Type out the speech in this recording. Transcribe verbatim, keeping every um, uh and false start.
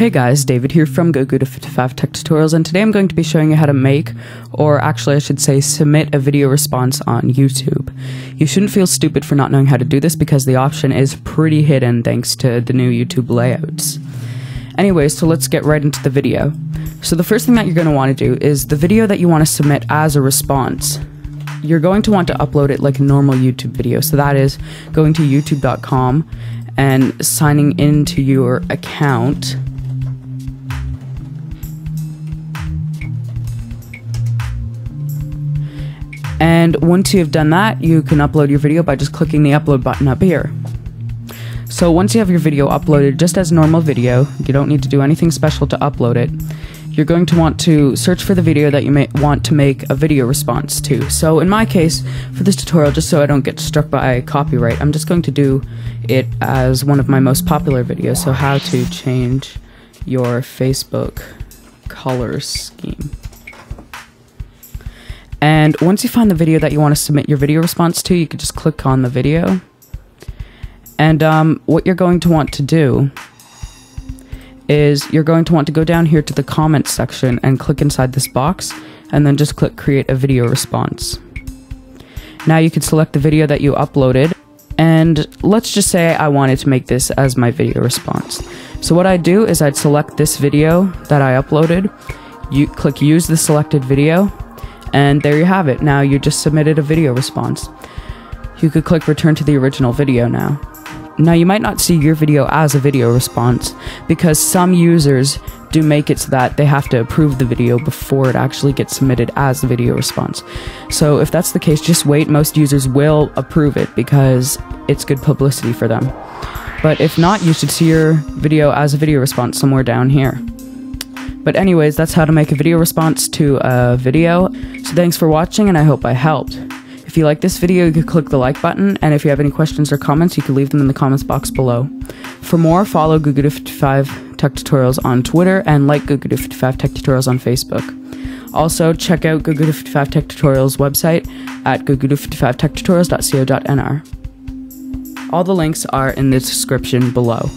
Hey guys, David here from Goguda fifty-five Tech Tutorials, and today I'm going to be showing you how to make, or actually I should say submit, a video response on YouTube. You shouldn't feel stupid for not knowing how to do this because the option is pretty hidden thanks to the new YouTube layouts. Anyway, so let's get right into the video. So the first thing that you're going to want to do is the video that you want to submit as a response. You're going to want to upload it like a normal YouTube video, so that is going to youtube dot com and signing into your account. And once you've done that, you can upload your video by just clicking the upload button up here. So once you have your video uploaded just as normal video, you don't need to do anything special to upload it. You're going to want to search for the video that you may want to make a video response to. So in my case, for this tutorial, just so I don't get struck by copyright, I'm just going to do it as one of my most popular videos, so how to change your Facebook color scheme. And once you find the video that you want to submit your video response to, you can just click on the video. And um, what you're going to want to do is you're going to want to go down here to the comments section and click inside this box, and then just click create a video response. Now you can select the video that you uploaded, and let's just say I wanted to make this as my video response. So what I'd do is I'd select this video that I uploaded, you click use the selected video, and there you have it. Now you just submitted a video response. You could click return to the original video now. Now you might not see your video as a video response because some users do make it so that they have to approve the video before it actually gets submitted as a video response. So if that's the case, just wait. Most users will approve it because it's good publicity for them. But if not, you should see your video as a video response somewhere down here. But anyways, that's how to make a video response to a video. So thanks for watching, and I hope I helped. If you like this video, you can click the like button, and if you have any questions or comments, you can leave them in the comments box below. For more, follow Goguda fifty-five Tech Tutorials on Twitter and like Goguda fifty-five Tech Tutorials on Facebook. Also, check out Goguda fifty-five Tech Tutorials website at goguda fifty-five tech tutorials dot co dot n r. All the links are in the description below.